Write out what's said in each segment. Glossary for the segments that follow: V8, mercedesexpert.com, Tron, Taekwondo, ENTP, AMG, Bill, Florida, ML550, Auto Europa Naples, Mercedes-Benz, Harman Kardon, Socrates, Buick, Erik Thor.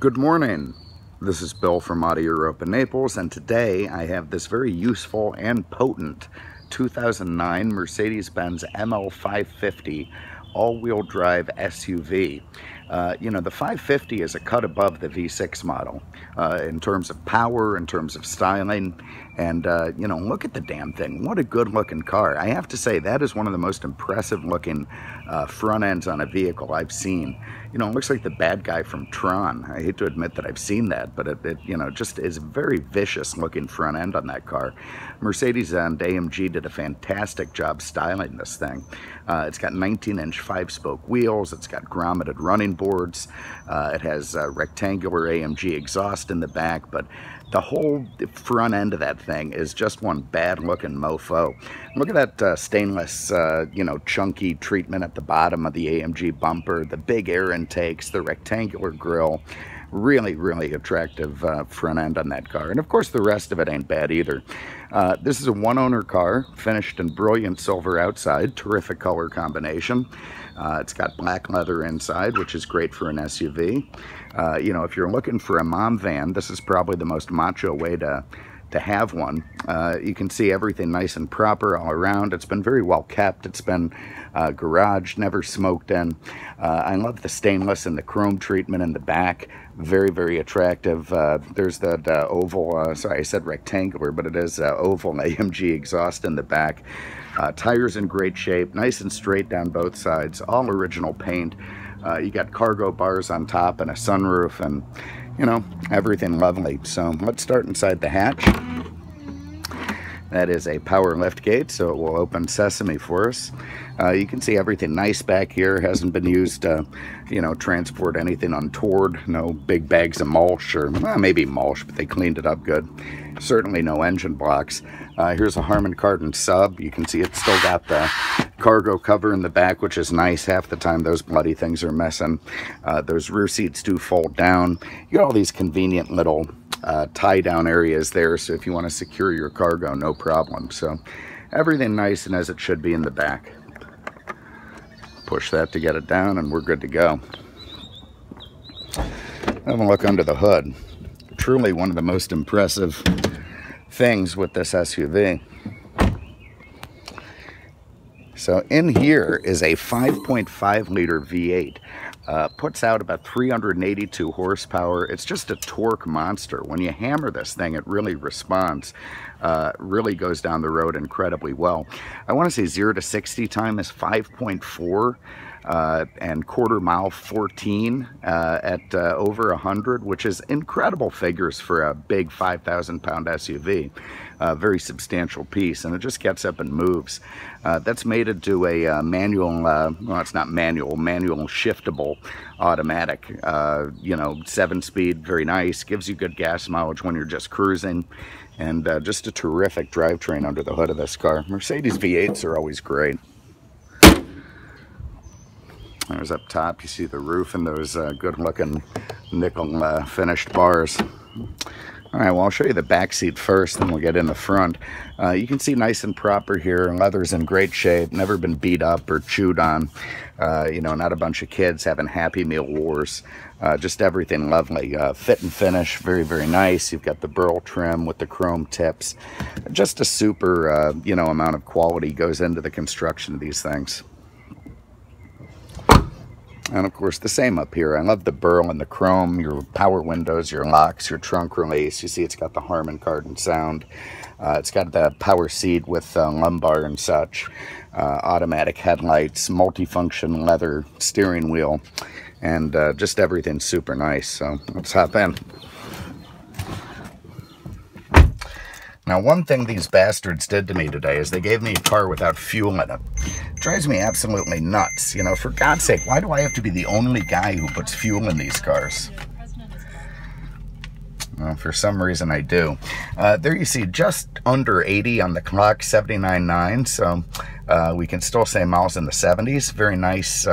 Good morning, this is Bill from Auto Europa Naples, and today I have this very useful and potent 2009 Mercedes-Benz ML550 all-wheel drive SUV. You know, the 550 is a cut above the V6 model in terms of power, in terms of styling, and you know, look at the damn thing. What a good looking car. I have to say that is one of the most impressive looking front ends on a vehicle I've seen. You know, it looks like the bad guy from Tron. I hate to admit that I've seen that, but it you know, just is a very vicious looking front end on that car. Mercedes and AMG did a fantastic job styling this thing. It's got 19-inch 5-spoke wheels, it's got grommeted running boards, it has a rectangular AMG exhaust in the back, but the whole front end of that thing is just one bad looking mofo. Look at that stainless, you know, chunky treatment at the bottom of the AMG bumper, the big air intakes, the rectangular grille. Really, really attractive front end on that car. And of course the rest of it ain't bad either. This is a one-owner car, finished in brilliant silver outside, terrific color combination. It's got black leather inside, which is great for an SUV. You know, if you're looking for a mom van, this is probably the most macho way to have one. You can see everything nice and proper all around. It's been very well kept. It's been garaged, never smoked in. I love the stainless and the chrome treatment in the back. Very, very attractive. There's that oval, sorry, I said rectangular, but it is oval AMG exhaust in the back. Tires in great shape, nice and straight down both sides, all original paint. You got cargo bars on top and a sunroof, and you know, everything lovely. So let's start inside the hatch. That is a power lift gate, so it will open sesame for us. You can see everything nice back here. Hasn't been used to, you know, transport anything untoward. No big bags of mulch, or well, maybe mulch, but they cleaned it up good. Certainly no engine blocks. Here's a Harman Kardon sub. You can see it's still got the cargo cover in the back, which is nice. Half the time those bloody things are missing. Those rear seats do fold down. You got all these convenient little tie down areas there, so if you want to secure your cargo, no problem. So everything nice and as it should be in the back. Push that to get it down and we're good to go. Have a look under the hood. Truly one of the most impressive things with this SUV. So in here is a 5.5 liter V8. Puts out about 382 horsepower. It's just a torque monster. When you hammer this thing, it really responds. Really goes down the road incredibly well. I want to say 0 to 60 time is 5.4 and quarter mile 14 at over 100, which is incredible figures for a big 5,000 pound SUV. Very substantial piece, and it just gets up and moves. That's mated to a manual, well, it's not manual, shiftable automatic, you know, 7-speed, very nice, gives you good gas mileage when you're just cruising, and just a terrific drivetrain under the hood of this car. Mercedes V8s are always great. There's up top, you see the roof and those good-looking nickel finished bars. All right, well, I'll show you the back seat first, then we'll get in the front. You can see nice and proper here. Leather's in great shape, never been beat up or chewed on. You know, not a bunch of kids having Happy Meal wars. Just everything lovely. Fit and finish, very, very nice. You've got the burl trim with the chrome tips. Just a super, you know, amount of quality goes into the construction of these things. And of course the same up here. I love the burl and the chrome, your power windows, your locks, your trunk release. You see it's got the Harman Kardon sound. It's got the power seat with lumbar and such, automatic headlights, multifunction leather steering wheel, and just everything super nice. So let's hop in. Now, one thing these bastards did to me today is they gave me a car without fuel in it. It drives me absolutely nuts. You know, for God's sake, why do I have to be the only guy who puts fuel in these cars? Well, for some reason I do. There you see just under 80 on the clock, 79.9, so we can still say miles in the 70s. Very nice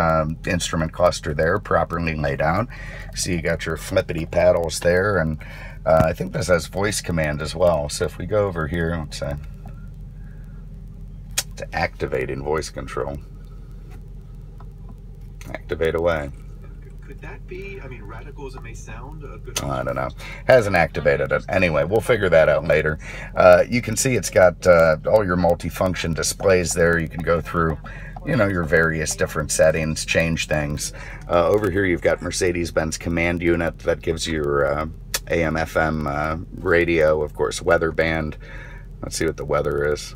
instrument cluster there, properly laid out. See, you got your flippity paddles there, and I think this has voice command as well. So if we go over here, let's say, to activating voice control. Activate away. Could that be, I mean, radical as it may sound, a good option? I don't know. Hasn't activated it. Anyway, we'll figure that out later. You can see it's got all your multifunction displays there. You can go through, you know, your various different settings, change things. Over here, you've got Mercedes-Benz command unit that gives you your AM/FM radio, of course, weather band. Let's see what the weather is.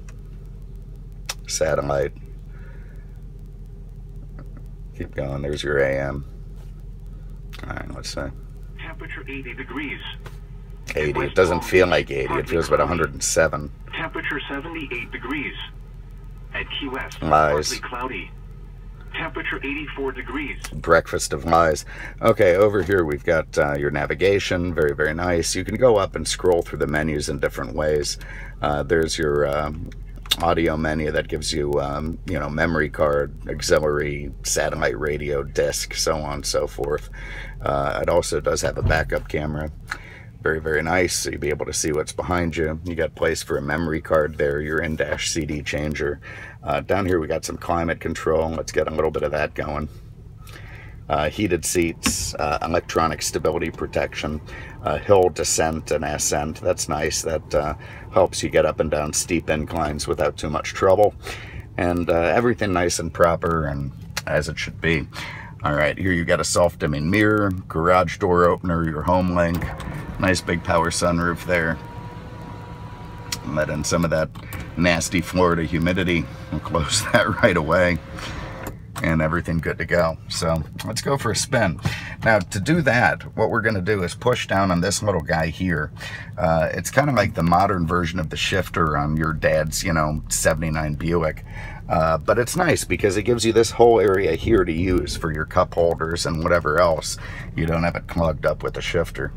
Satellite. Keep going. There's your AM. All right, let's see. Temperature 80 degrees. 80. It doesn't feel like 80. It feels about 107. Temperature 78 degrees. At Key West, lies. Cloudy. Temperature 84 degrees. Breakfast of lies. Okay, over here we've got your navigation. Very, very nice. You can go up and scroll through the menus in different ways. There's your audio menu that gives you, you know, memory card, auxiliary, satellite radio, disc, so on and so forth. It also does have a backup camera. Very, very nice. So you'll be able to see what's behind you. You got place for a memory card there, your in-dash CD changer. Down here we got some climate control. Let's get a little bit of that going. Heated seats, electronic stability protection, hill descent and ascent. That's nice. That helps you get up and down steep inclines without too much trouble. And everything nice and proper and as it should be. All right, here you got a self-dimming mirror, garage door opener, your home link, nice big power sunroof there. Let in some of that nasty Florida humidity. We'll close that right away. And everything good to go. So let's go for a spin. Now to do that, what we're going to do is push down on this little guy here. It's kind of like the modern version of the shifter on your dad's, you know, 79 Buick. But it's nice because it gives you this whole area here to use for your cup holders and whatever else. You don't have it clogged up with a shifter.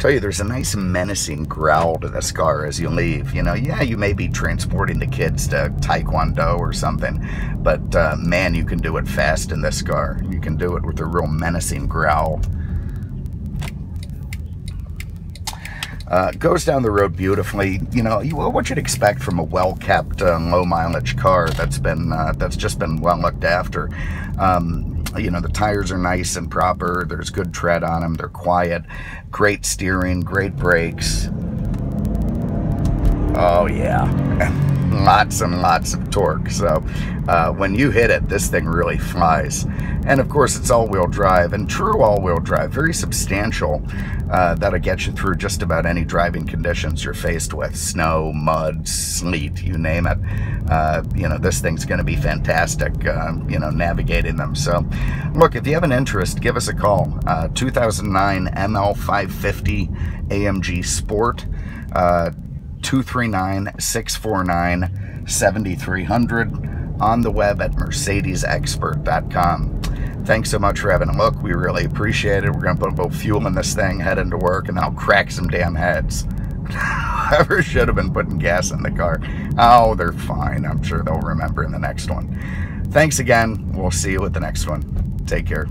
Tell you, there's a nice menacing growl to this car as you leave. You know, yeah, you may be transporting the kids to Taekwondo or something, but man, you can do it fast in this car. You can do it with a real menacing growl. Goes down the road beautifully. You know, what you'd expect from a well-kept, low-mileage car that's been that's just been well looked after. You know, the tires are nice and proper. There's good tread on them. They're quiet. Great steering. Great brakes. Oh, yeah. Lots and lots of torque. So when you hit it, this thing really flies. And, of course, it's all-wheel drive. And true all-wheel drive. Very substantial. That'll get you through just about any driving conditions you're faced with. Snow, mud, sleet, you name it. You know, this thing's going to be fantastic, you know, navigating them. So, look, if you have an interest, give us a call. 2009 ML550 AMG Sport. 239-649-7300, on the web at mercedesexpert.com. Thanks so much for having a look. We really appreciate it. We're going to put a little fuel in this thing, head into work, and I'll crack some damn heads. Whoever should have been putting gas in the car. Oh, they're fine. I'm sure they'll remember in the next one. Thanks again. We'll see you at the next one. Take care.